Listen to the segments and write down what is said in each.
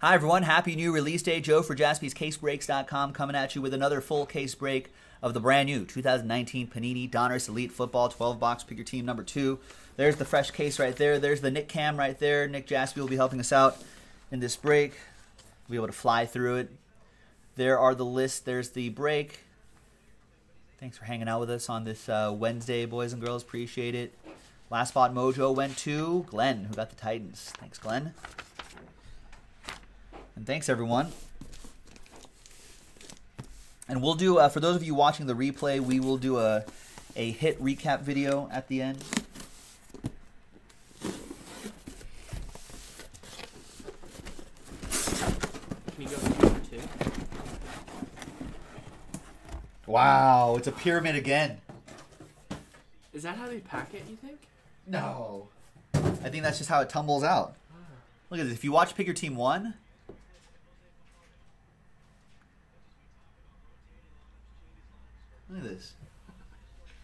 Hi everyone, happy new release day. Joe for Jaspie's CaseBreaks.com coming at you with another full case break of the brand new 2019 Panini Donruss Elite Football 12-box Pick Your Team number 2. There's the fresh case right there. There's the Nick Cam right there. Nick Jaspie will be helping us out in this break. We'll be able to fly through it. There are the lists. There's the break. Thanks for hanging out with us on this Wednesday, boys and girls. Appreciate it. Last spot mojo went to Glenn, who got the Titans. Thanks, Glenn. And thanks, everyone. And we'll do, for those of you watching the replay, we will do a hit recap video at the end. Can you go to number 2? Wow, it's a pyramid again. Is that how they pack it, you think? No. I think that's just how it tumbles out. Oh. Look at this. If you watch Pick Your Team 1... Look at this.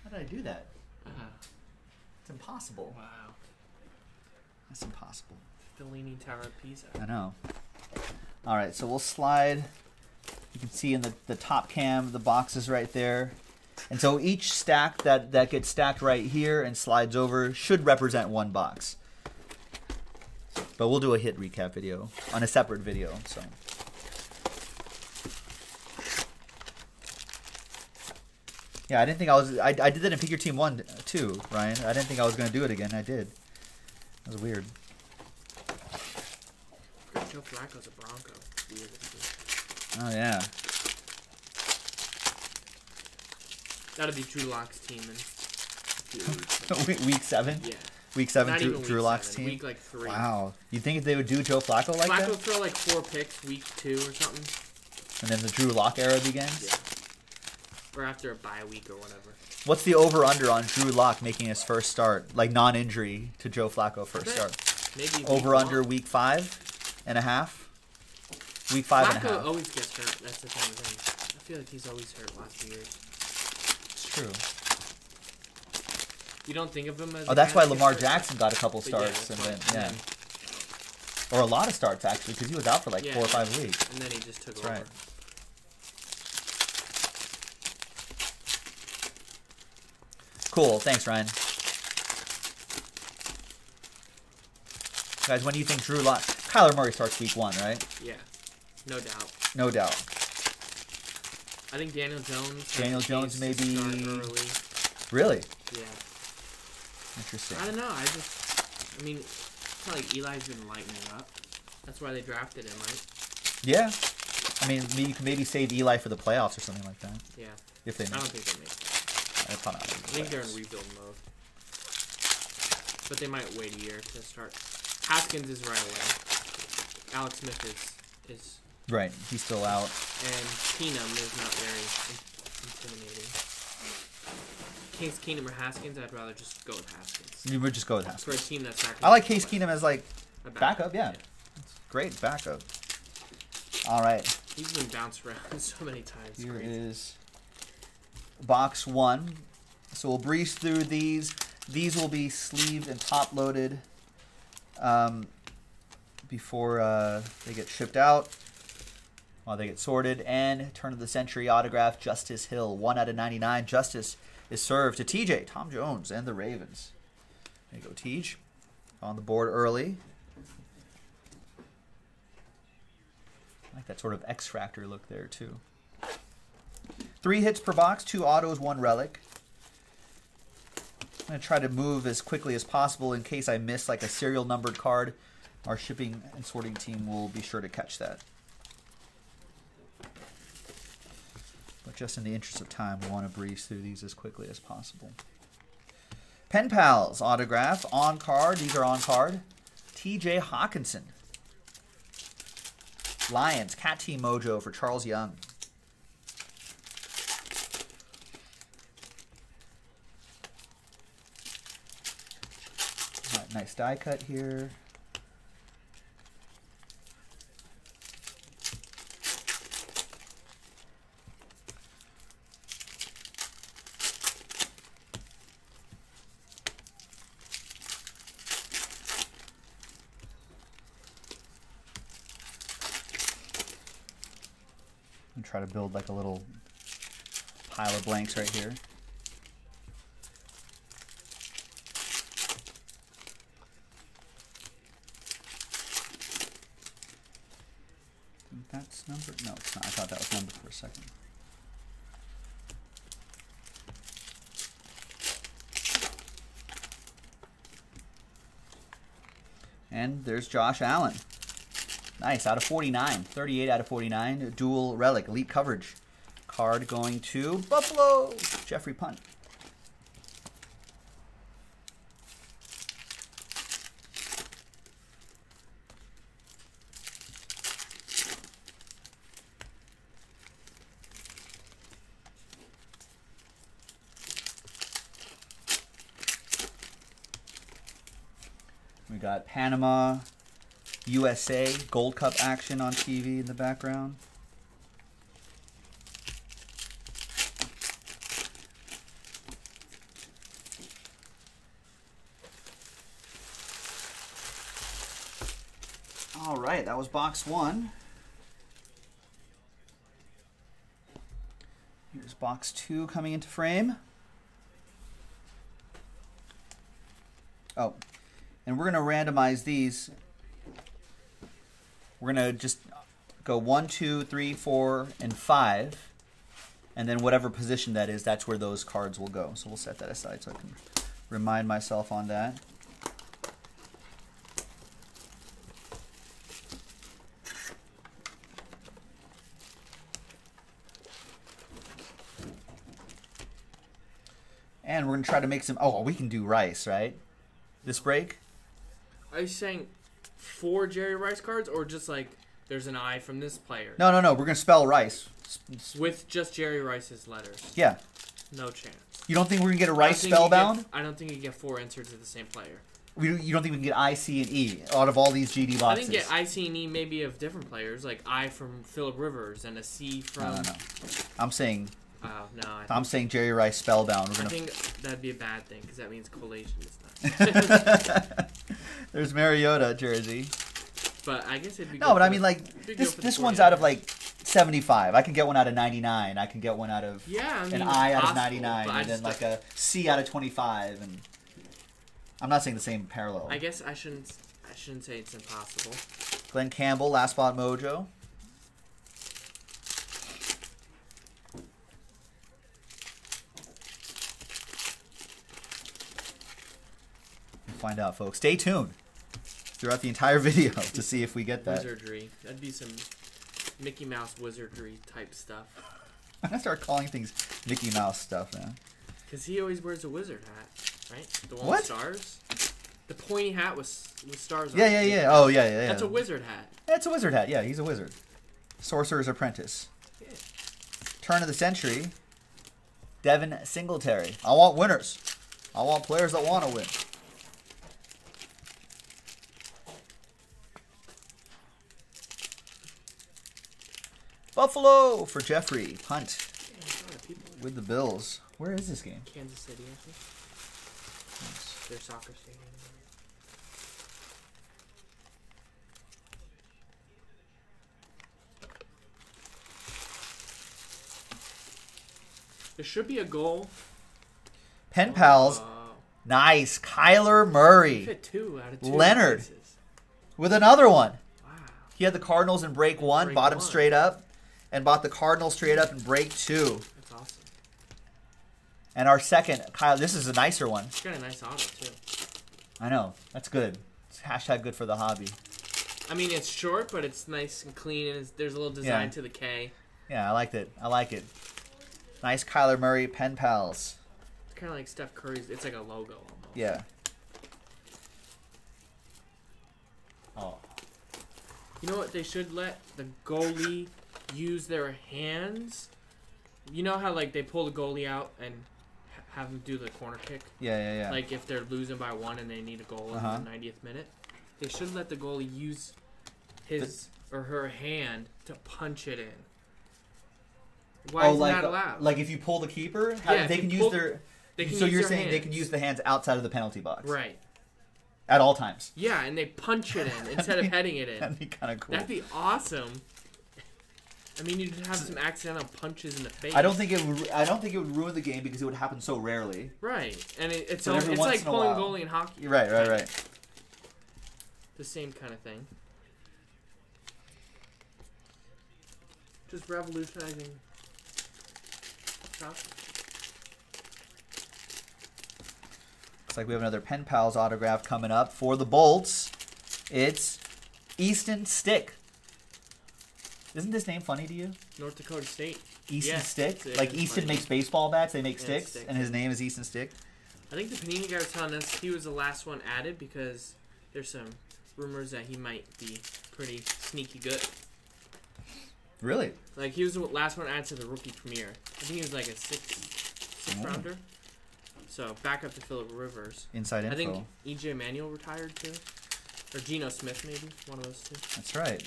How did I do that? It's impossible. Wow. That's impossible. The Leaning Tower of Pisa. I know. All right, so we'll slide. You can see in the top cam, the boxes right there. And so each stack that gets stacked right here and slides over should represent one box. But we'll do a hit recap video on a separate video, so... Yeah, I didn't think I was... I did that in Pick Your Team 1, too, Ryan. I didn't think I was going to do it again. I did. That was weird. Joe Flacco's a Bronco. Weird. Oh, yeah. That'd be Drew Lock's team in... Week 7? Yeah. Week 7, Drew Lock's team? Week, like, 3. Wow. You think if they would do Joe Flacco like that? Flacco throw, like, 4 picks week 2 or something. And then the Drew Lock era begins? Yeah. Or after a bye week or whatever. What's the over-under on Drew Lock making his first start, like non-injury to Joe Flacco first start? Maybe over-under week 5.5. Week 5.5. Flacco always gets hurt. That's the kind of thing. I feel like he's always hurt last few years. It's true. You don't think of him as... Oh, that's why Lamar Jackson got a couple starts. Yeah, and then, yeah. Or a lot of starts, actually, because he was out for like 4 or 5 weeks. And then he just took over. Right. Cool. Thanks, Ryan. Guys, when do you think Drew Lock... Kyler Murray starts week 1, right? Yeah. No doubt. No doubt. I think Daniel Jones... Daniel Jones maybe... early. Really? Yeah. Interesting. I don't know. I just... I mean, it's not like Eli's been lightening up. That's why they drafted him, right? Yeah. I mean, you can maybe save Eli for the playoffs or something like that. Yeah. If they make... I don't think they make it. I think they're in rebuild mode. But they might wait a year to start. Haskins is right away. Alex Smith is... Right, he's still out. And Keenum is not very intimidating. Case Keenum or Haskins, I'd rather just go with Haskins. You would just go with Haskins. For a team that's not... I like Case Keenum as, like, a backup, yeah. It's great backup. All right. He's been bounced around so many times. Here it is... Box 1. So we'll breeze through these. These will be sleeved and top-loaded before they get shipped out, while they get sorted. And turn-of-the-century autograph, Justice Hill. 1/99. Justice is served to TJ, Tom Jones, and the Ravens. There you go, Tej. On the board early. I like that sort of X-Factor look there, too. 3 hits per box, 2 autos, 1 relic. I'm going to try to move as quickly as possible in case I miss like a serial numbered card. Our shipping and sorting team will be sure to catch that. But just in the interest of time, we want to breeze through these as quickly as possible. Pen Pals autograph, on card. These are on card. TJ Hawkinson. Lions, Cat Team Mojo for Charles Young. Nice die cut here. and try to build like a little pile of blanks right here. That's numbered? No, it's not. I thought that was numbered for a second. And there's Josh Allen. Nice, out of 49. 38 out of 49. Dual relic, elite coverage. Card going to Buffalo. Jeffrey Punt. We got Panama, USA, Gold Cup action on TV in the background. All right, that was box one. Here's box two coming into frame. Oh. And we're going to randomize these. We're going to just go 1, 2, 3, 4, and 5. And then whatever position that is, that's where those cards will go. So we'll set that aside so I can remind myself on that. And we're going to try to make some... Oh, we can do Rice, right? This break? Are you saying 4 Jerry Rice cards or just like there's an I from this player? No, no, no. We're going to spell Rice. With just Jerry Rice's letters? Yeah. No chance. You don't think we're going to get a Rice spellbound? I don't think you get 4 inserts of the same player. You don't think we can get I, C, and E out of all these GD boxes? I think I, C, and E maybe of different players. Like I from Philip Rivers and a C from... No, no, no. I'm saying... No, I'm saying Jerry Rice spellbound. We're gonna... I think that'd be a bad thing because that means collation is not. There's Mariota jersey. But I guess it'd be. No, but I mean, like this one's out of like 75. I can get one out of 99. I can get one out of an I out of 99, and then like a C out of 25. And I'm not saying the same parallel. I guess I shouldn't say it's impossible. Glenn Campbell, Last Spot Mojo. Find out, folks. Stay tuned throughout the entire video to see if we get that. Wizardry. That'd be some Mickey Mouse wizardry type stuff. I'm going to start calling things Mickey Mouse stuff, man. Because he always wears a wizard hat, right? The one with stars? The pointy hat with stars on it. Yeah, yeah, yeah. Oh, yeah, yeah, yeah. That's a wizard hat. That's a wizard hat. Yeah, he's a wizard. Sorcerer's Apprentice. Yeah. Turn of the century. Devin Singletary. I want winners. I want players that want to win. Buffalo for Jeffrey Punt with the Bills. Where is this game? Kansas City, I think. Nice. Their soccer stadium. There should be a goal. Pen Pals. Nice. Kyler Murray. Fit 2 out of 2 Leonard places. With another one. Wow. He had the Cardinals in break one. Break bought him straight up. And bought the Cardinals straight up in break 2. That's awesome. And our second, Kyle, this is a nicer one. It's got a nice auto, too. I know. That's good. It's hashtag good for the hobby. I mean, it's short, but it's nice and clean, and there's a little design to the K. Yeah, I liked it. I like it. Nice Kyler Murray Pen Pals. It's kind of like Steph Curry's. It's like a logo almost. Yeah. Oh. You know what? They should let the goalie... use their hands. You know how like they pull the goalie out and have them do the corner kick? Yeah, yeah, yeah. Like if they're losing by 1 and they need a goal in the 90th minute, they should let the goalie use his or her hand to punch it in. Why is that allowed? Like if you pull the keeper, they can use their... So you're saying they can use the hands outside of the penalty box? Right. At all times? Yeah, and they punch it in instead of heading it in. That'd be kind of cool. That'd be awesome. I mean, you'd have some accidental punches in the face. I don't think it would ruin the game because it would happen so rarely. Right, and it's like pulling goalie in hockey. Right. The same kind of thing. Just revolutionizing. Stuff. Looks like we have another Pen Pals autograph coming up for the Bolts. It's Easton Stick. Isn't this name funny to you? North Dakota State. Easton Stick? Like Easton makes baseball bats, they make sticks, and his name is Easton Stick. I think the Panini guy was telling us he was the last one added because there's some rumors that he might be pretty sneaky good. Really? Like, he was the last one added to the rookie premiere. I think he was like a sixth rounder. So, back up to Philip Rivers. Inside info. I think E.J. Manuel retired, too. Or Geno Smith, maybe. One of those two. That's right.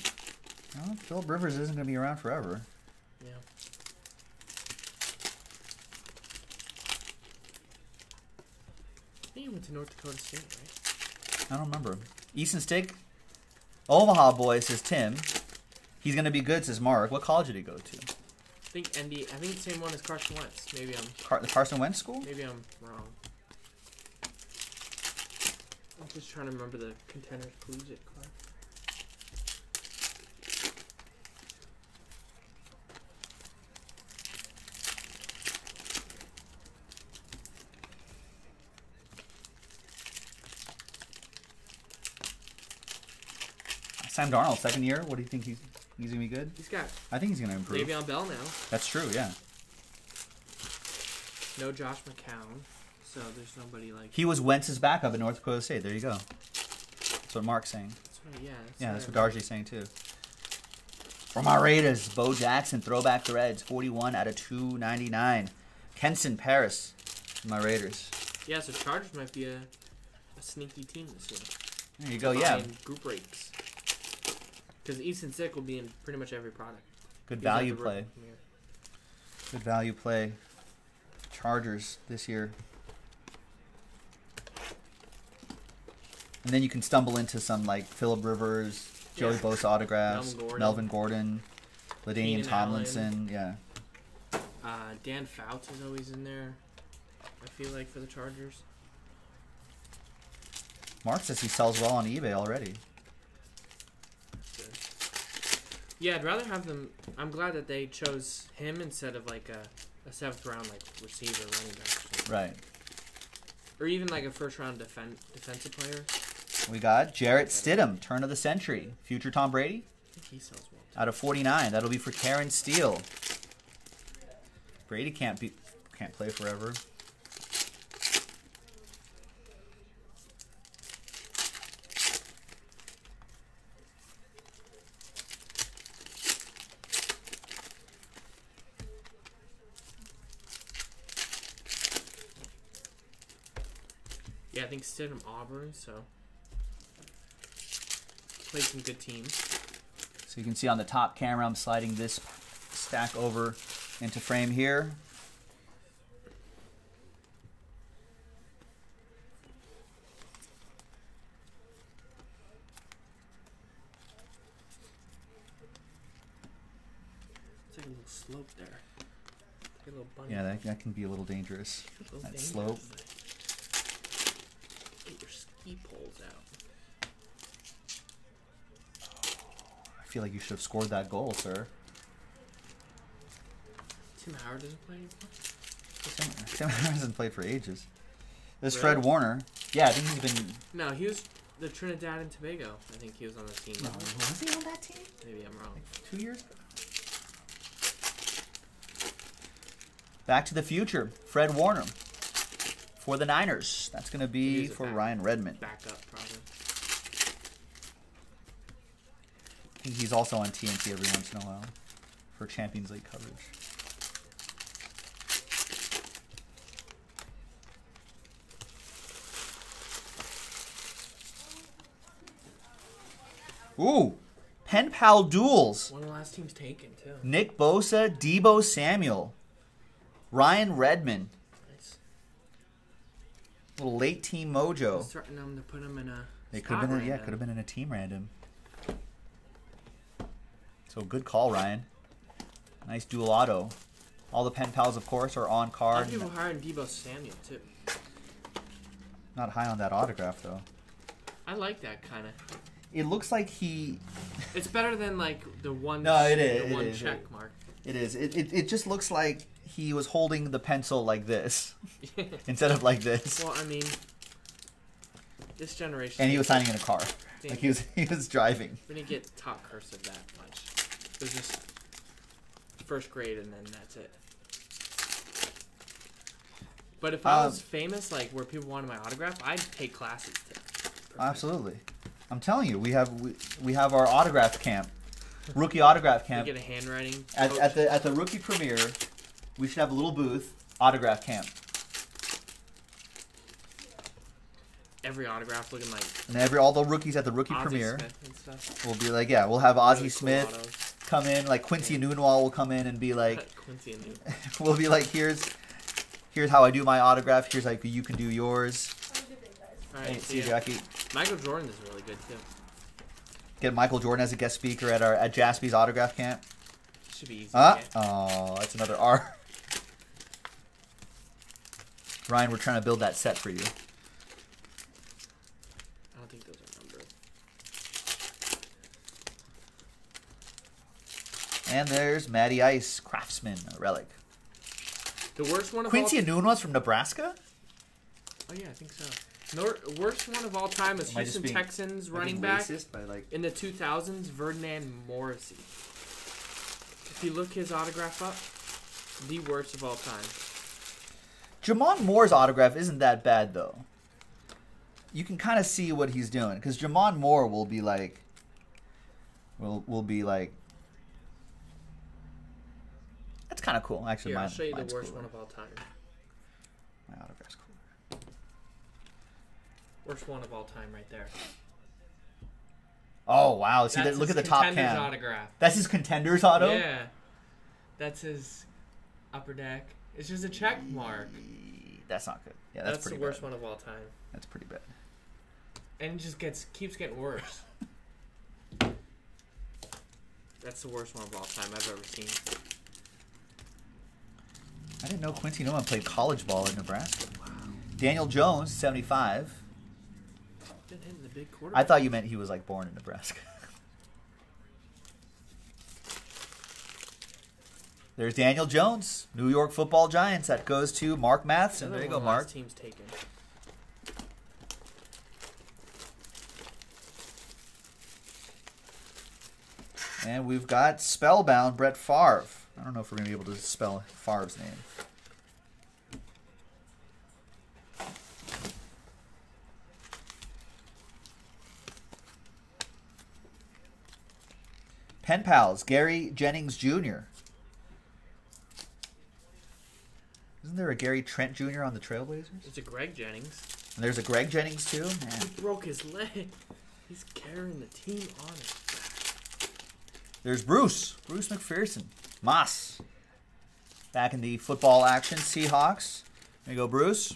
Well, Philip Rivers isn't going to be around forever. Yeah. I think he went to North Dakota State, right? I don't remember. Easton Stick. Omaha boy, says Tim. He's going to be good, says Mark. What college did he go to? I think ND. I think the same one as Carson Wentz. Maybe I'm... the Carson Wentz school? Maybe I'm wrong. I'm just trying to remember the Contenders Collegiate class. Sam Darnold, second year. What do you think he's going to be good? He's got... I think he's going to improve. Le'Veon Bell now. That's true, yeah. No Josh McCown, so there's nobody like... He was Wentz's backup at North Dakota State. There you go. That's what Mark's saying. That's what, yeah, that's what Darji's saying, too. From our Raiders, Bo Jackson, throwback threads, 41/299. Kenson Paris, my Raiders. Yeah, so Chargers might be a sneaky team this year. There you go, yeah. Group breaks. Because Easton Stick will be in pretty much every product. Good value play. Good value play. Chargers this year. And then you can stumble into some like Philip Rivers, Joey Bosa autographs, Melvin Gordon, LaDainian Tomlinson. Allen. Yeah. Dan Fouts is always in there, I feel like, for the Chargers. Mark says he sells well on eBay already. Yeah, I'd rather have them. I'm glad that they chose him instead of like a seventh round like receiver, running back, right? Or even like a first round defensive player. We got Jarrett Stidham, turn of the century, future Tom Brady. I think he sells well too. Out of 49, that'll be for Karen Steele. Brady can't play forever. Yeah, I think Stidham Auburn, so played some good teams. So you can see on the top camera, I'm sliding this stack over into frame here. It's like a little slope there. Like a little bunny. Yeah, that can be a little dangerous. Slope. Pulls out. I feel like you should have scored that goal, sir. Tim Howard doesn't play anymore? Tim Howard hasn't played for ages. There's Fred Warner. Yeah, I think he's been... No, he was the Trinidad and Tobago. I think he was on the team. No, was he on that team? Maybe I'm wrong. Like 2 years ago? Back to the Future. Fred Warner. For the Niners, that's going to be for Ryan Redmond. Back up, probably. I think he's also on TNT every once in a while for Champions League coverage. Ooh, Pen Pal Duels. One of the last teams taken, too. Nick Bosa, Debo Samuel, Ryan Redmond. Little late team mojo. Them to put them in a they could have been, yeah, could have been in a team random. So good call, Ryan. Nice dual auto. All the pen pals, of course, are on card. I'm even higher on Debo Samuel, too. Not high on that autograph, though. I like that, kind of. It looks like he... It's better than, like, the one, no, it is. The it one is. Check it, mark. It is. It just looks like he was holding the pencil like this instead of like this. Well, I mean, this generation... And he was signing in a car. Dang. Like, he was driving. We didn't get top cursive that much. It was just first grade, and then that's it. But if I was famous, like, where people wanted my autograph, I'd take classes to... Absolutely. I'm telling you, we have our autograph camp, rookie autograph camp. We get a handwriting coach. At the rookie premiere, we should have a little booth, autograph camp. Every autograph looking like. And all the rookies at the rookie Ozzie premiere will be like, yeah, we'll have Ozzie really Smith cool come in, like Quincy yeah Nunewall will come in and be like, Quincy Nunewall. We'll be like, here's how I do my autograph. Here's like you can do yours. All right, see you, Jackie. Michael Jordan is really good too. Get Michael Jordan as a guest speaker at our Jaspie's autograph camp. Should be easy. Oh, that's another R. Ryan, we're trying to build that set for you. I don't think those are numbered. And there's Matty Ice, Craftsman, a relic. The worst one of Quincy Anunwa's from Nebraska? Oh yeah, I think so. No, worst one of all time is Houston Texans running back in the 2000s, Vernon Morrissey. If you look his autograph up, the worst of all time. Jamon Moore's autograph isn't that bad, though. You can kind of see what he's doing, because Jamon Moore will be like... will be like... That's kind of cool, actually. Here, I'll show you the worst one of all time. My autograph's cool. Worst one of all time right there. Oh, wow. See, that, look at the top cam. Autograph. That's his contender's auto? Yeah. That's his upper deck. It's just a check mark. That's not good. Yeah, that's pretty bad. That's the worst one of all time. That's pretty bad. And it just keeps getting worse. That's the worst one of all time I've ever seen. I didn't know Quincy Nunn played college ball in Nebraska. Wow. Daniel Jones, 75. I thought you meant he was like born in Nebraska. There's Daniel Jones, New York Football Giants. That goes to Mark Mathson. There you go, Mark. Team's taken. And we've got spellbound Brett Favre. I don't know if we're gonna be able to spell Favre's name. Pen pals, Gary Jennings Jr. Isn't there a Gary Trent Jr. on the Trailblazers? There's a Greg Jennings. And there's a Greg Jennings too? Man. He broke his leg. He's carrying the team on his back. There's Bruce McPherson. Moss. Back in the football action, Seahawks. There you go, Bruce.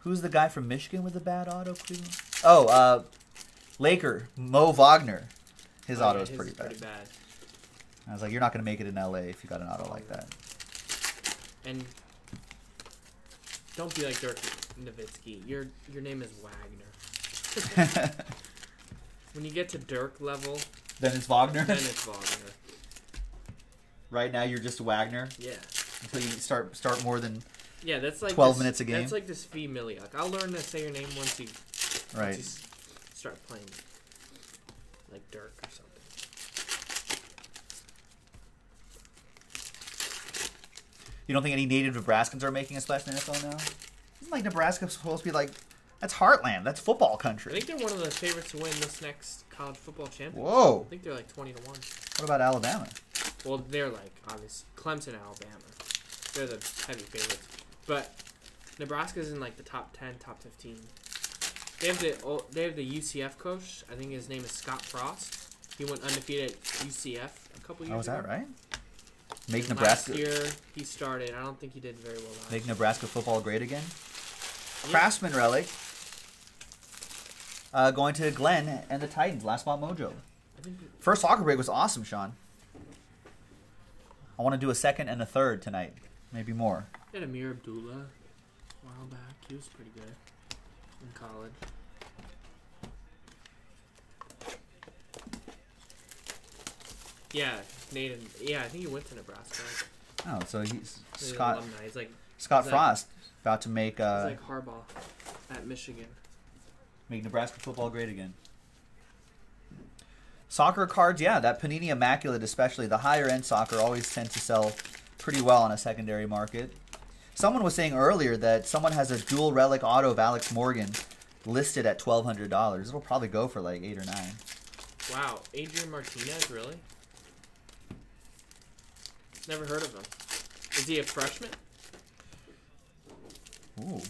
Who's the guy from Michigan with the bad auto? Oh, Laker, Mo Wagner. His auto is pretty bad. I was like, you're not going to make it in LA if you got an auto like that. And don't be like Dirk Nowitzki. Your name is Wagner. When you get to Dirk level... Then it's Wagner? Then it's Wagner. Right now you're just Wagner? Yeah. Until you start more than yeah, that's like 12 minutes a game? That's like this Fee Milliak. I'll learn to say your name once you... Right. Start playing like Dirk or something. You don't think any native Nebraskans are making a splash in the NFL now? Isn't like Nebraska supposed to be like that's heartland, that's football country. I think they're one of the favorites to win this next college football championship. Whoa! I think they're like 20 to 1. What about Alabama? Well, they're like obviously Clemson, Alabama. They're the heavy favorites, but Nebraska's in like the top 10, top 15. They have the UCF coach. I think his name is Scott Frost. He went undefeated at UCF a couple years ago. Oh, is that right? Make Nebraska. Last year he started. I don't think he did very well last year. Make Nebraska football great again. Yeah. Craftsman relic. Going to Glenn and the Titans. Last spot mojo. I First soccer break was awesome, Sean. I want to do a second and a third tonight. Maybe more. I had Amir Abdullah a while back. He was pretty good in college. Yeah, Nathan. Yeah, I think he went to Nebraska. Oh, so he's Scott. He's like Scott Frost, like, about to make. He's like Harbaugh at Michigan. Make Nebraska football great again. Soccer cards, yeah, that Panini Immaculate, especially the higher end soccer, always tends to sell pretty well on a secondary market. Someone was saying earlier that someone has a dual relic auto of Alex Morgan listed at $1,200. It'll probably go for like 8 or 9. Wow, Adrian Martinez, really? Never heard of him. Is he a freshman? Ooh.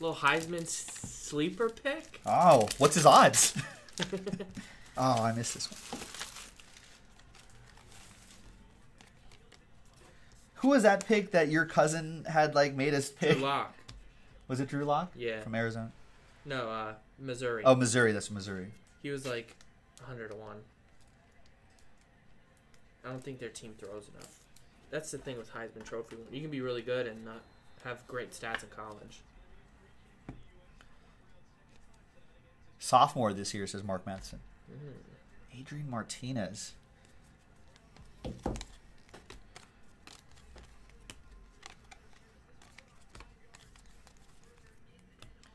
Little Heisman sleeper pick? Oh, what's his odds? Oh, I missed this one. Who was that pick that your cousin had like made us pick? Drew Lock. Was it Drew Lock? Yeah. From Arizona? No, Missouri. Oh, Missouri. That's Missouri. He was like 100 to 1. I don't think their team throws enough. That's the thing with Heisman Trophy. You can be really good and not have great stats in college. Sophomore this year, says Mark Matheson. Mm. Adrian Martinez.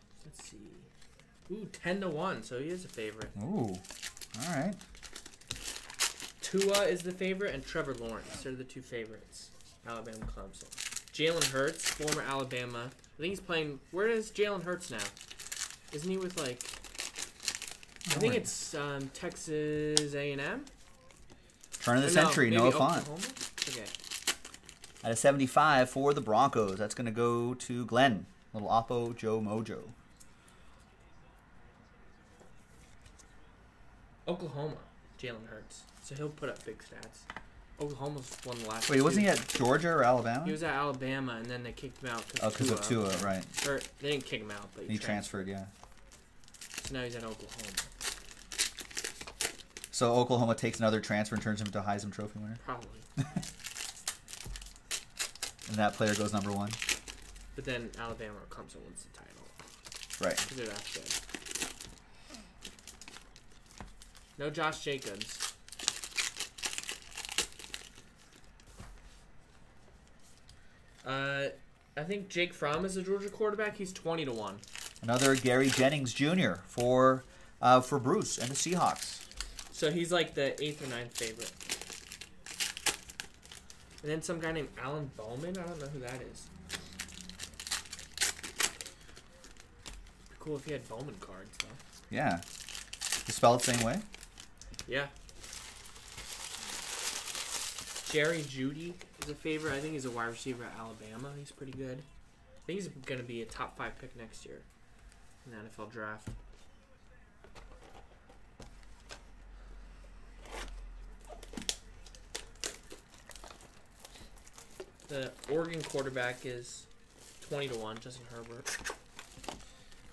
Let's see. Ooh, 10 to 1, so he is a favorite. Ooh, all right. Tua is the favorite, and Trevor Lawrence are the two favorites. Alabama, Clemson. Jalen Hurts, former Alabama. I think he's playing. Where is Jalen Hurts now? Isn't he with like? I think it's Texas A&M. Turn of the century, Noah Font. Okay. At a 75 for the Broncos. That's going to go to Glenn. Little Oppo Joe Mojo. Oklahoma, Jalen Hurts. So he'll put up big stats. Oklahoma's won the last. Wait, wasn't he at Georgia or Alabama? He was at Alabama, and then they kicked him out. Oh, because of Tua, right. Or, they didn't kick him out, but he transferred, yeah. So now he's at Oklahoma. So Oklahoma takes another transfer and turns him into a Heisman Trophy winner? Probably. And that player goes #1. But then Alabama or Clemson wins the title. Right. Because they're that good. No Josh Jacobs. I think Jake Fromm is a Georgia quarterback. He's 20 to 1. Another Gary Jennings Jr. For Bruce and the Seahawks. So he's like the 8th or 9th favorite. And then some guy named Alan Bowman. I don't know who that is. Pretty cool if he had Bowman cards, though. Yeah. You spell it the same way? Yeah. Jerry Judy is a favorite. I think he's a wide receiver at Alabama. He's pretty good. I think he's going to be a top 5 pick next year in the NFL draft. The Oregon quarterback is 20 to 1, Justin Herbert.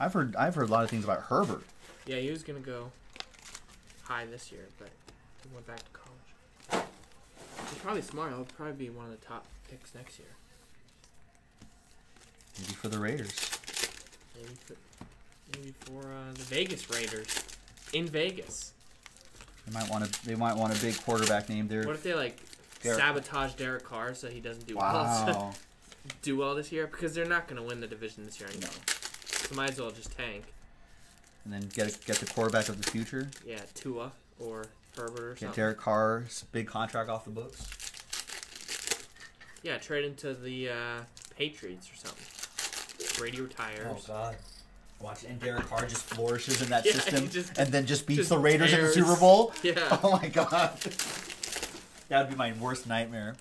I've heard a lot of things about Herbert. Yeah, he was gonna go high this year, but he went back to college. He's probably smart. He'll probably be one of the top picks next year. Maybe for the Raiders. Maybe for the Vegas Raiders in Vegas. They might want a big quarterback named there. What if they like? Sabotage Derek Carr so he doesn't do well. Do well this year because they're not going to win the division this year anymore. No. So might as well just tank. And then get the quarterback of the future. Yeah, Tua or Herbert or something. Get Derek Carr's big contract off the books. Yeah, trade into the Patriots or something. Brady retires. Oh God. Watch and Derek Carr just flourishes in that system and then just beats the Raiders in the Super Bowl. Yeah. Oh my God. That would be my worst nightmare.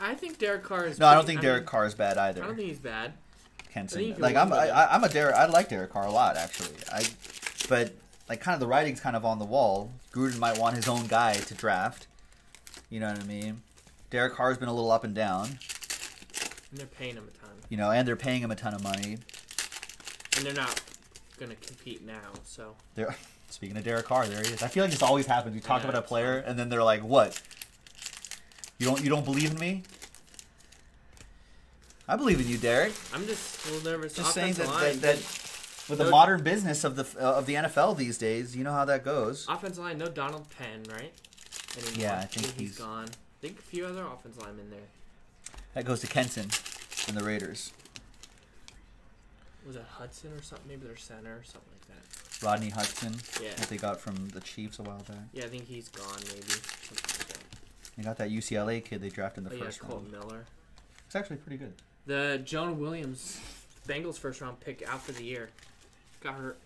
I think Derek Carr is. No, I don't think Derek Carr is bad either. I don't think he's bad. Kenson, like I'm a Derek. I like Derek Carr a lot actually. But like kind of the writing's kind of on the wall. Gruden might want his own guy to draft. You know what I mean? Derek Carr's been a little up and down. And they're paying him a ton. You know, and they're paying him a ton of money. And they're not gonna compete now, so. They're. Speaking of Derek Carr, there he is. I feel like this always happens. You talk about a player, and then they're like, what? You don't believe in me? I believe in you, Derek. I'm just a little nervous. Just saying that with the modern business of the NFL these days, you know how that goes. Offensive line, no Donald Penn, right? Anymore. Yeah, I think he's gone. I think a few other offensive linemen there. That goes to Kenson and the Raiders. Was it Hudson or something? Maybe their center or something like that. Rodney Hudson. Yeah. That they got from the Chiefs a while back. Yeah, I think he's gone maybe. Like they got that UCLA kid they drafted in the first round. Cole Miller. It's actually pretty good. The Jonah Williams, Bengals first round pick out for the year. Got hurt,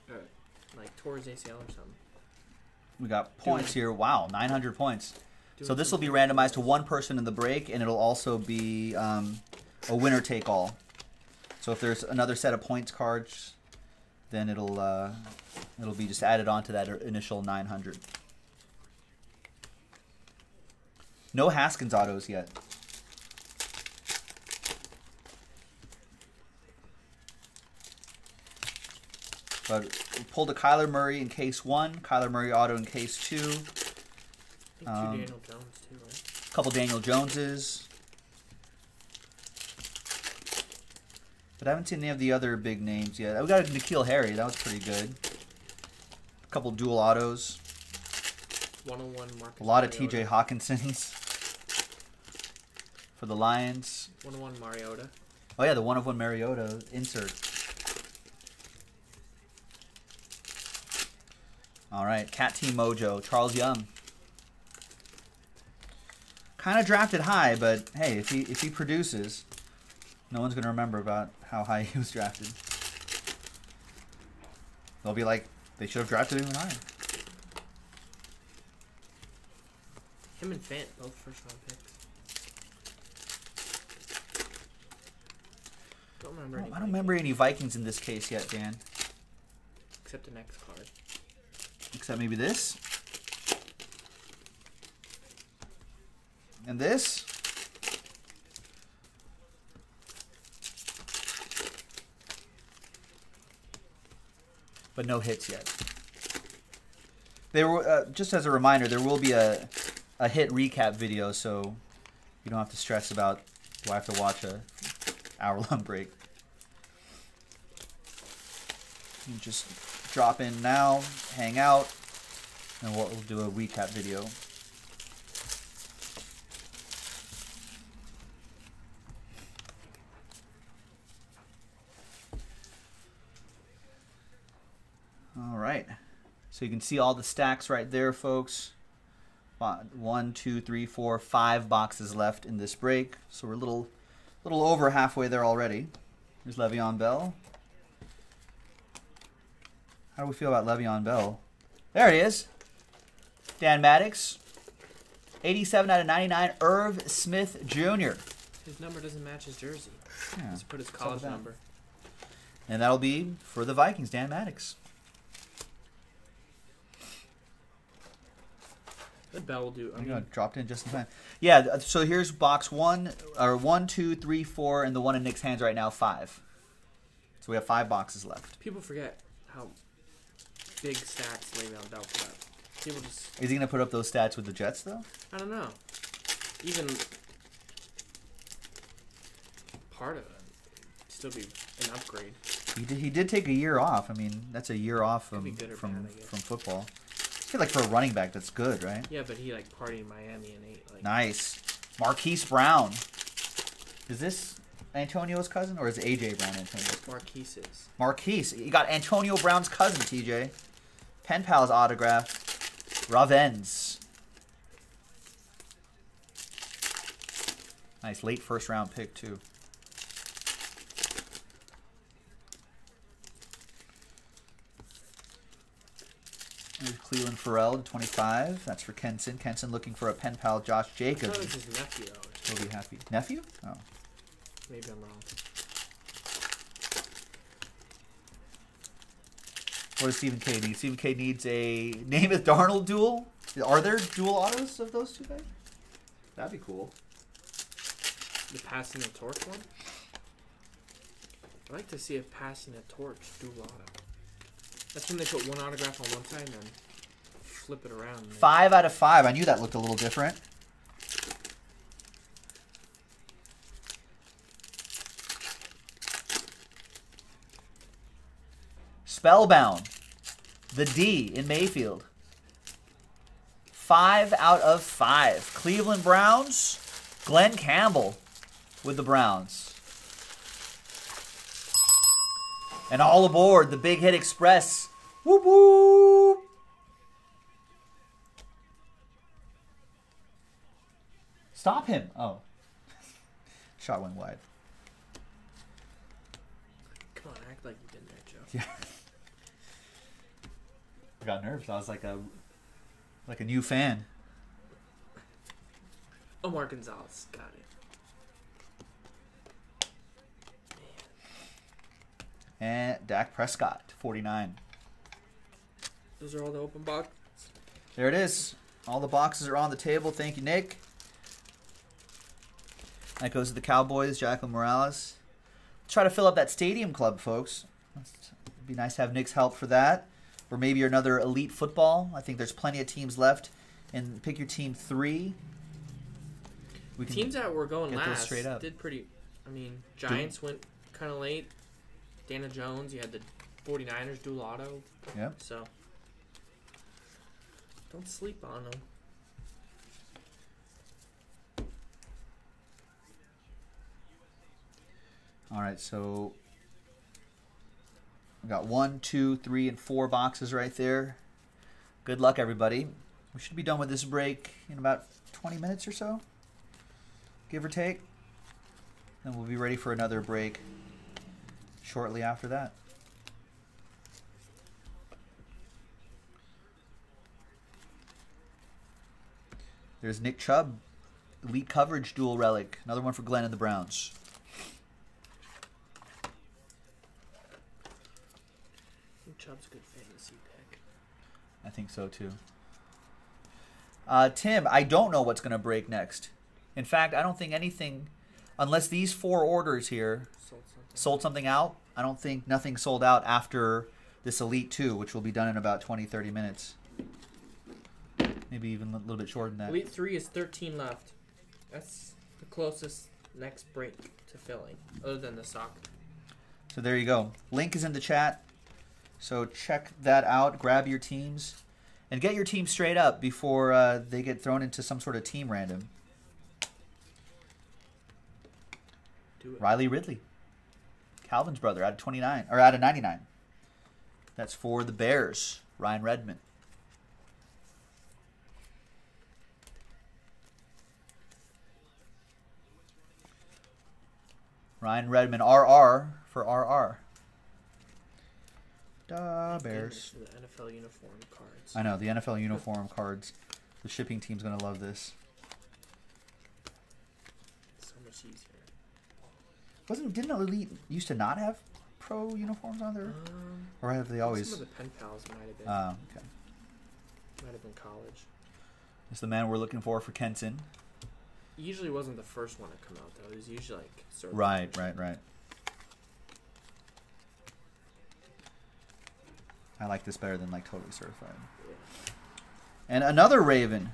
like tore his ACL or something. We got points here. Wow, 900 points. So this will be randomized to one person in the break, and it'll also be a winner take all. So if there's another set of points cards, then it'll be just added on to that initial 900. No Haskins autos yet. But we pulled a Kyler Murray in case 1, Kyler Murray auto in case 2. I think 2 Daniel Jones too, right? A couple Daniel Joneses. But I haven't seen any of the other big names yet. We got a N'Keal Harry, that was pretty good. A couple dual autos. 101 Marcus. A lot of TJ Hawkinsons for the Lions. 101 Mariota. Oh yeah, the 101 Mariota insert. All right, Cat Team Mojo, Charles Young. Kind of drafted high, but hey, if he produces, no one's gonna remember about how high he was drafted. They'll be like, they should have drafted him higher. Him and Fant, both first round picks. Don't remember. I don't remember any Vikings in this case yet, Dan. Except the next card. Except maybe this. And this. But no hits yet. There were, just as a reminder, there will be a hit recap video, so you don't have to stress about do I have to watch an hour-long break. You just drop in now, hang out, and we'll do a recap video. All right, so you can see all the stacks right there, folks. 5 boxes left in this break, so we're a little over halfway there already. Here's Le'Veon Bell. How do we feel about Le'Veon Bell? There he is. Dan Maddox. 87 out of 99. Irv Smith Jr. His number doesn't match his jersey. Yeah. Let's put his college number. And that'll be for the Vikings, Dan Maddox. Good Bell will do. I mean, dropped in just in time. Yeah, so here's box 1, 2, 3, 4, and the one in Nick's hands right now, 5. So we have 5 boxes left. People forget how big stats Le'Veon Bell put up. People just... Is he going to put up those stats with the Jets, though? I don't know. Even part of it would still be an upgrade. He did take a year off. I mean, that's a year off from football. I feel like for a running back, that's good, right? Yeah, but he like partied in Miami and ate like... Nice. Marquise Brown. Is this Antonio's cousin, or is it AJ Brown Antonio's? Marquise's. Marquise. You got Antonio Brown's cousin, TJ. Pen Pal's autograph. Ravens. Nice late first round pick too. There's Cleveland Ferrell, 25. That's for Kenson. Kenson looking for a Pen Pal, Josh Jacobs. I thought it was his nephew, though. He'll be happy. Nephew? Oh. Maybe I'm wrong. What does Stephen K need? Stephen K needs a Namath Darnold duel. Are there dual autos of those two guys? That'd be cool. The passing the torch one? I'd like to see a passing the torch dual auto. That's when they put one autograph on one side and then flip it around. Man. 5 out of 5. I knew that looked a little different. Spellbound. The D in Mayfield. 5 out of 5. Cleveland Browns. Glenn Campbell with the Browns. And all aboard the Big Hit Express. Whoop whoop. Stop him. Oh. Shot went wide. Come on, act like you've been there, Joe. Yeah. I got nervous. I was like a new fan. Omar Gonzalez got it. Man. And Dak Prescott, 49. Those are all the open boxes. There it is. All the boxes are on the table. Thank you, Nick. That goes to the Cowboys, Jacqueline Morales. Let's try to fill up that Stadium Club, folks. It'd be nice to have Nick's help for that. Or maybe another Elite Football. I think there's plenty of teams left. And Pick Your Team 3. We can teams that were going last straight up. Did pretty... I mean, Giants went kind of late. Daniel Jones. You had the 49ers dual auto. Yep. So, don't sleep on them. All right, so... We got 1, 2, 3, and 4 boxes right there. Good luck, everybody. We should be done with this break in about 20 minutes or so, give or take. And we'll be ready for another break shortly after that. There's Nick Chubb, Elite Coverage dual relic. Another one for Glenn and the Browns. Chubb's a good fantasy pick. I think so, too. Tim, I don't know what's going to break next. In fact, I don't think anything, unless these 4 orders here sold something out, I don't think nothing sold out after this Elite 2, which will be done in about 20, 30 minutes. Maybe even a little bit shorter than that. Elite 3 is 13 left. That's the closest next break to filling, other than the sock. So there you go. Link is in the chat. So check that out, grab your teams, and get your team straight up before they get thrown into some sort of team random. Do it. Riley Ridley, Calvin's brother, out of 29 or out of 99. That's for the Bears, Ryan Redmond. Ryan Redmond, RR for RR. Bears. The NFL uniform cards. I know, the NFL uniform cards. The shipping team's going to love this. So much easier. Didn't Elite used to not have pro uniforms on there? Or have they always? Some of the pen pals might have been. Okay. Might have been college. It's the man we're looking for Kenton. He usually wasn't the first one to come out, though. It was usually like... Right. I like this better than like Totally Certified. Yeah. And another Raven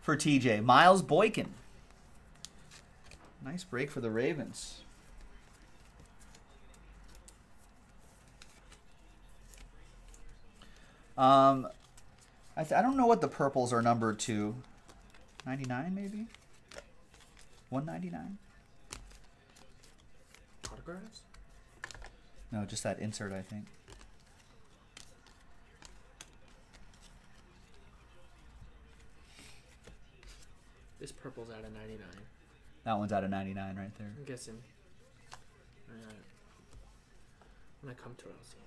for TJ. Miles Boykin. Nice break for the Ravens. I don't know what the purples are numbered to. 99 maybe? 199? Autographs? No, just that insert, I think. This purple's out of 99. That one's out of 99 right there. I'm guessing. When I come to it, I'll see it.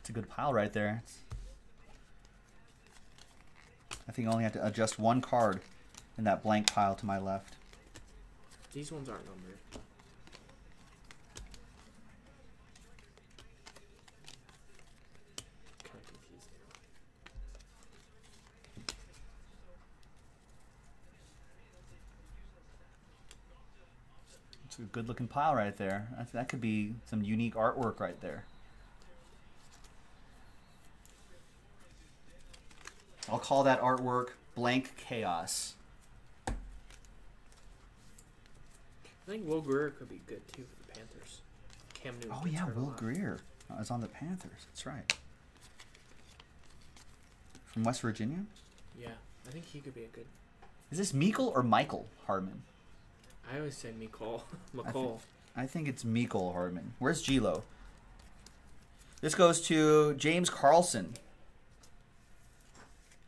It's a good pile right there. I think I only have to adjust one card in that blank pile to my left. These ones aren't numbered. It's a good looking pile right there. That could be some unique artwork right there. I'll call that artwork Blank Chaos. I think Will Grier could be good too for the Panthers. Cam Newton. Oh yeah, Will Grier is on the Panthers. That's right. From West Virginia? Yeah, I think he could be a good. Is this Mikel or Michael Hardman? I always say Mikel. McCall. I think it's Mikel Hardman. Where's G-Lo? This goes to James Carlson.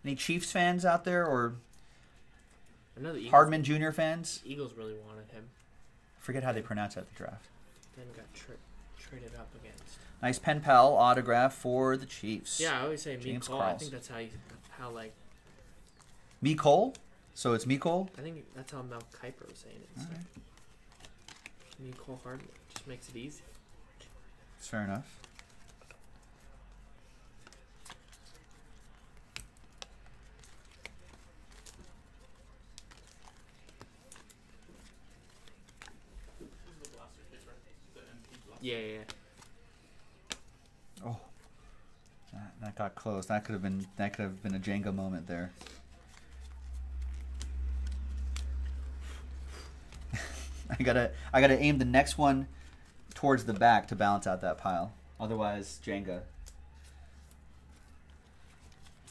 Any Chiefs fans out there or Hardman Jr. fans? Eagles really wanted him. I forget how they pronounce that at the draft. Then got traded up against. Nice pen pal autograph for the Chiefs. Yeah, I always say James Mikel. I think that's how you like Mikel? So it's Mikel? I think that's how Mel Kiper was saying it. So. All right. Mikel Hardman. Just makes it easy. That's fair enough. Yeah. Oh, that got close. That could have been a Jenga moment there. I gotta aim the next one towards the back to balance out that pile. Otherwise, Jenga.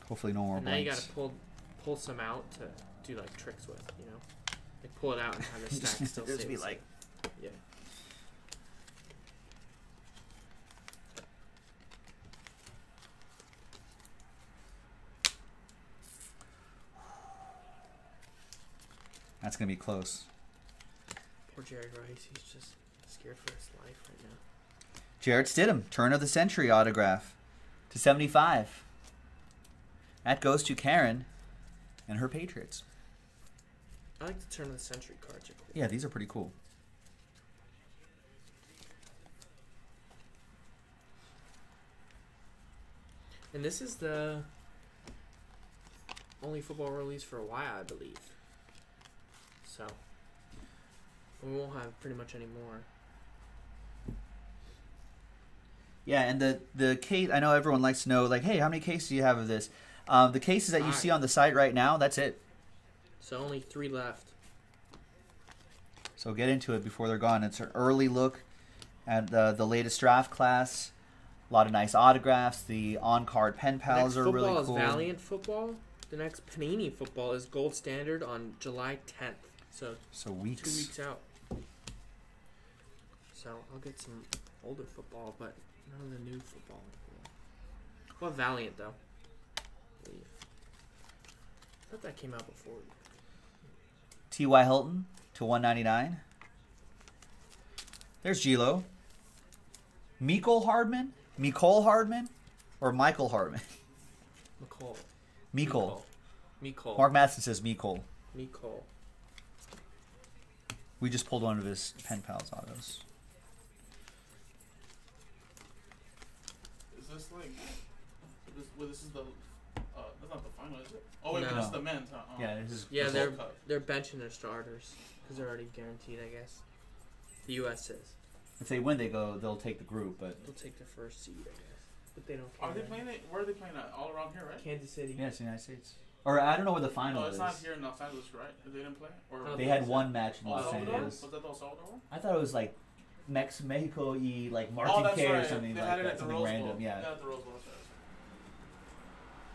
Hopefully, no more. And now you gotta pull some out to do like tricks with. You know, like pull it out and have the stack still. Just be like, yeah. That's going to be close. Poor Jerry Rice. He's just scared for his life right now. Jarrett Stidham, turn of the century autograph to 75. That goes to Karen and her Patriots. I like the turn of the century cards. Cool. Yeah, these are pretty cool. And this is the only football release for a while, I believe. So we won't have pretty much any more. Yeah, and the case, I know everyone likes to know, like, hey, how many cases do you have of this? The cases that you see on the site right now, that's it. So only 3 left. So get into it before they're gone. It's an early look at the latest draft class. A lot of nice autographs. The on-card pen pals are really cool. Football is Valiant Football. The next Panini football is Gold Standard on July 10th. So weeks. 2 weeks out. So I'll get some older football, but none of the new football. Well, Valiant, though. I believe. I thought that came out before. T.Y. Hilton to 199. There's G-Lo. Mikel Hardman? Or Michael Hardman? Mikel. Mikel. Mark Madsen says Mikel. Mikel. We just pulled one of his pen pals autos. Is this like? This is the. That's not the final, is it? Oh wait, no. It's the men's. Huh? Yeah, this is. Yeah, they're benching their starters because they're already guaranteed, I guess. The U.S. says. If they win, they'll take the group, but they'll take the first seed, I guess. But they don't care. Are they playing it? Where are they playing at? All around here, right? Kansas City. Yes, United States. Or I don't know where the final is. No, it's not here in Los Angeles, right? They didn't play? Or they had one match in Los Angeles. Was that the Salvador? I thought it was like Mexico-y, like Martin K or something like that. Something random, yeah. They had the Rose Bowl.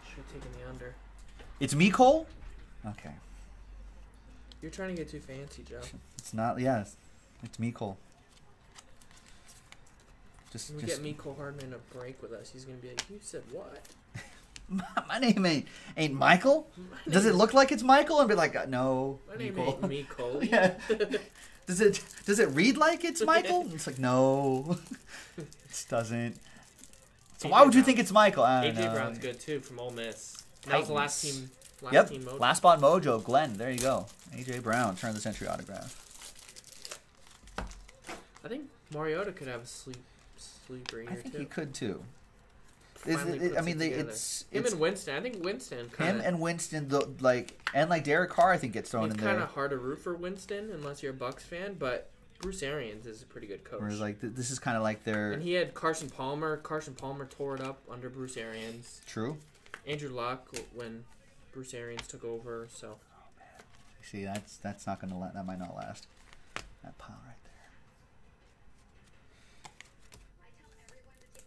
Should have taken the under. It's Mikel? Okay. You're trying to get too fancy, Joe. It's not, yeah. It's Mikel. Just get Mikel Hardman a break with us. He's going to be like, you said what? My name ain't Michael. Does it look like it's Michael? And be like, no, my name ain't Mikel. Yeah. Does it read like it's Michael? It's like, no, it doesn't. So why would you think it's Michael? I don't know. AJ Brown's good too from Ole Miss. That was the last team. Yep. Team Mojo. Last spot Mojo. Glenn. There you go. AJ Brown, turn of the century autograph. I think Mariota could have a sleeper here too. I think he could too. It's him and Winston. I think Winston. Kinda, him and Winston, like Derek Carr, I think gets thrown in there. It's kind of hard to root for Winston unless you're a Bucs fan, but Bruce Arians is a pretty good coach. Whereas, like, this is kind of like their... And he had Carson Palmer. Carson Palmer tore it up under Bruce Arians. True. Andrew Luck when Bruce Arians took over, so... See, that's not going to let... That might not last. That pile right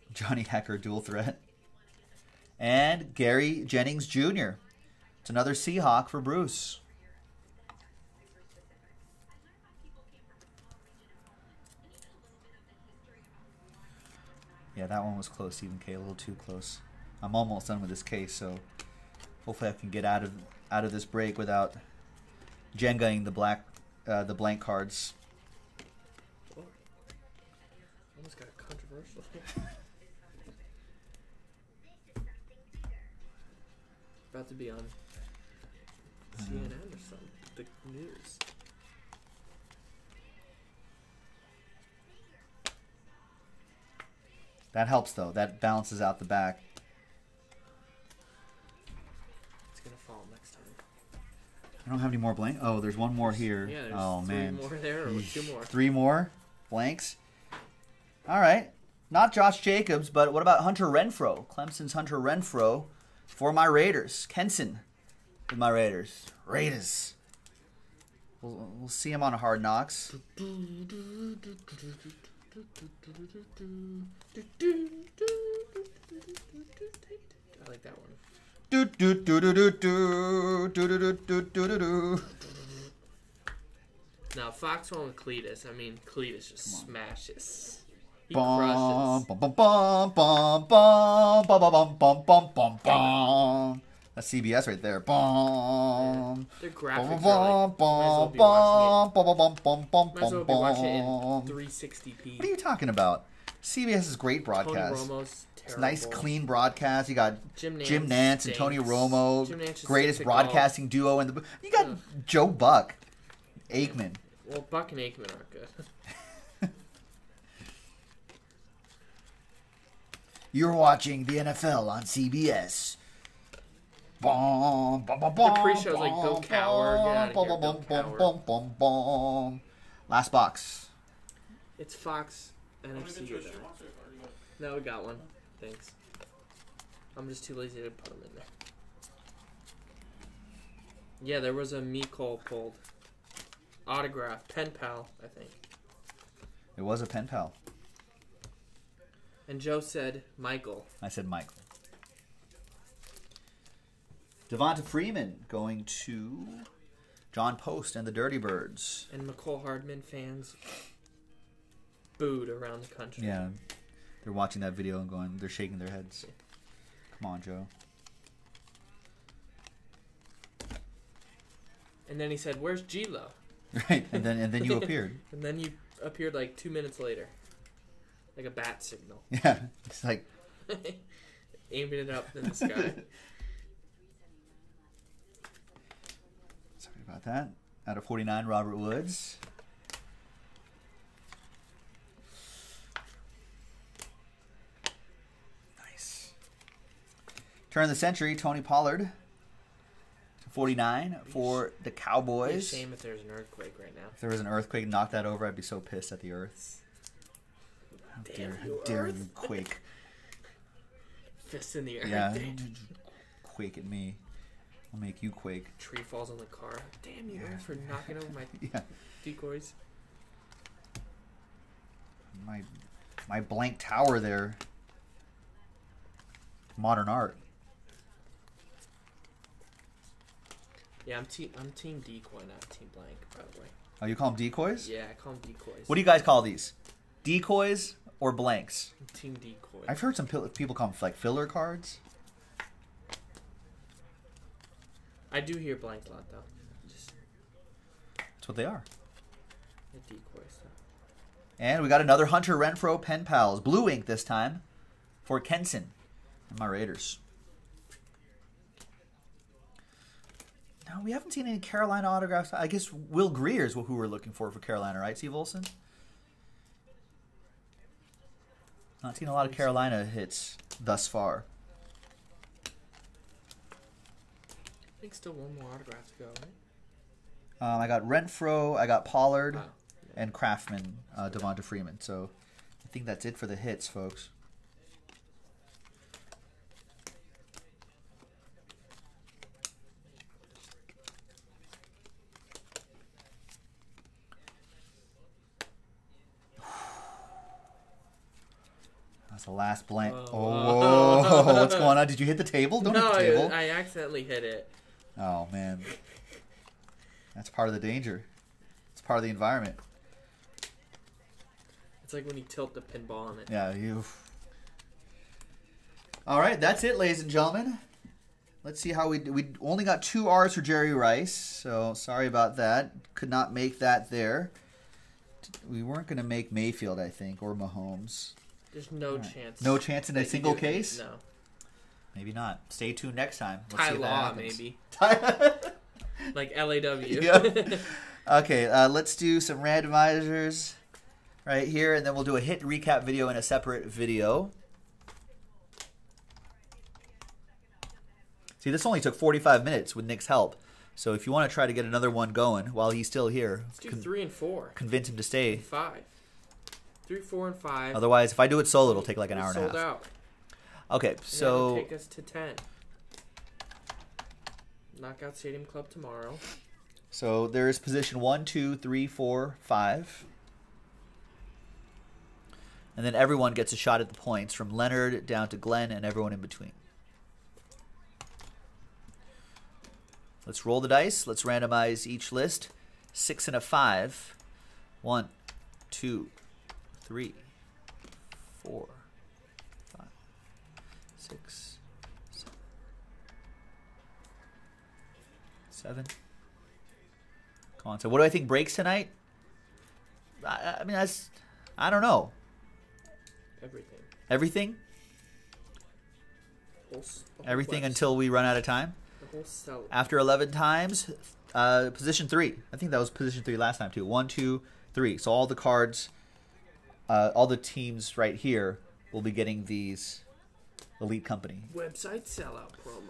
there. Johnny Hecker, dual threat. And Gary Jennings Jr. It's another Seahawk for Bruce. Yeah, that one was close, even K, a little too close. I'm almost done with this case, so hopefully I can get out of this break without Jenga-ing the blank cards. Oh. Almost got a controversial. About to be on CNN or something. The news. That helps, though. That balances out the back. It's going to fall next time. I don't have any more blanks. Oh, there's one more here. Yeah, there's three more there, or two more. Three more blanks. All right. Not Josh Jacobs, but what about Hunter Renfrow? Clemson's Hunter Renfrow for my Raiders. Kenson with my Raiders. Raiders. We'll see him on a Hard Knocks. I like that one. Now Fox won with Cletus. I mean, Cletus just smashes. He crushes. That's CBS right there. Their graphics are like, might as well be watching it in 360p. What are you talking about? CBS is great broadcast. Tony Romo's terrible. It's nice, clean broadcast. You got Jim Nantz and Tony Romo, greatest broadcasting duo in the... You got Joe Buck, Aikman. Well, Buck and Aikman aren't good. You're watching the NFL on CBS. The pre-show is like Bill Cowher. Bill Cowher. Last box. It's Fox NFC. No, we got one. Thanks. I'm just too lazy to put them in there. Yeah, there was a Mecole pulled. Autograph. Pen pal, I think. It was a pen pal. And Joe said Michael. I said Michael. Devonta Freeman going to John Post and the Dirty Birds. And Mecole Hardman fans booed around the country. Yeah, they're watching that video and going, they're shaking their heads. Come on, Joe. And then he said, "Where's G-Lo?" Right, and then you appeared. And then you appeared like 2 minutes later, like a bat signal. Yeah, it's like aiming it up in the sky. About that. Out of 49, Robert Woods. Nice. Turn of the century, Tony Pollard. To 49 for the Cowboys. It's a shame if there's an earthquake right now. If there was an earthquake, knock that over, I'd be so pissed at the earth. How dare you quake. Fist in the earth. Yeah, quake at me. I'll make you quake. Tree falls on the car. Damn you, yeah. For knocking over my decoys. My blank tower there. Modern art. Yeah, I'm team decoy, not team blank, probably. Oh, you call them decoys? Yeah, I call them decoys. What do you guys call these? Decoys or blanks? Team decoys. I've heard some people call them like filler cards. I do hear blank a lot, though. That's what they are. They're decoys, though. And we got another Hunter Renfrow Pen Pals. Blue ink this time for Kenson and my Raiders. Now, we haven't seen any Carolina autographs. I guess Will Greer is who we're looking for Carolina, right, Steve Olsen? Not seen a lot of Carolina hits thus far. I think still one more autograph to go, right? I got Renfrow, I got Pollard, and Craftsman, Devonta Freeman. So I think that's it for the hits, folks. That's the last blank. Oh, what's going on? Did you hit the table? Don't hit the table. No, I accidentally hit it. Oh, man. That's part of the danger. It's part of the environment. It's like when you tilt the pinball on it. Yeah, you. All right, that's it, ladies and gentlemen. Let's see how we do. We only got 2 R's for Jerry Rice, so sorry about that. Could not make that there. We weren't going to make Mayfield, I think, or Mahomes. There's no chance. No chance in a single case? No. Maybe not. Stay tuned next time. Let's see if that happens. Maybe. Like LAW. Yep. Okay, let's do some randomizers right here, and then we'll do a hit recap video in a separate video. See, this only took 45 minutes with Nick's help. So if you want to try to get another one going while he's still here. Let's do 3 and 4. Convince him to stay. 5. 3, 4, and 5. Otherwise, if I do it solo, it'll take like an hour and a half. Sold out. Okay, so... It'll take us to 10. Knockout Stadium Club tomorrow. So there's position 1, 2, 3, 4, 5. And then everyone gets a shot at the points from Leonard down to Glenn and everyone in between. Let's roll the dice. Let's randomize each list. 6 and a 5. 1, 2, 3, 4, 5, 6, 7. Come on. So what do I think breaks tonight? I mean, that's, I don't know. Everything. Everything? The whole everything quest. Until we run out of time? The whole cell. After 11 times, position 3. I think that was position 3 last time, too. 1, 2, 3. So all the cards... all the teams right here will be getting these Elite Company. Website sellout promo.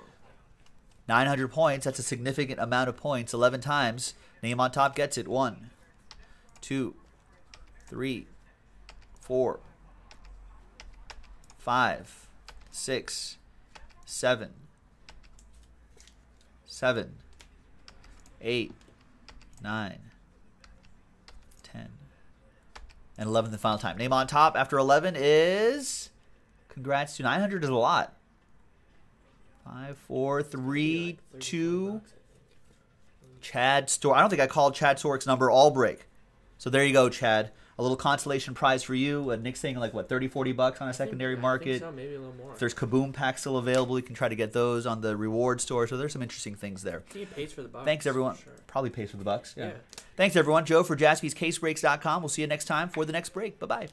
900 points. That's a significant amount of points. 11 times. Name on top gets it. 1, 2, 3, 4, 5, 6, 7, 8, 9, 10. And 11th and final time. Name on top after 11 is... Congrats to 900 is a lot. 5, 4, 3, 2. Chad Stork. I don't think I called Chad Stork's number all break. So there you go, Chad. A little consolation prize for you. Nick's saying like, what, 30, 40 bucks on a secondary market? I think so, maybe a little more. If there's Kaboom packs still available, you can try to get those on the reward store. So there's some interesting things there. He pays for the bucks. Thanks, everyone. Sure. Probably pays for the bucks. Yeah. Thanks, everyone. Joe for JaspiesCaseBreaks.com. We'll see you next time for the next break. Bye-bye.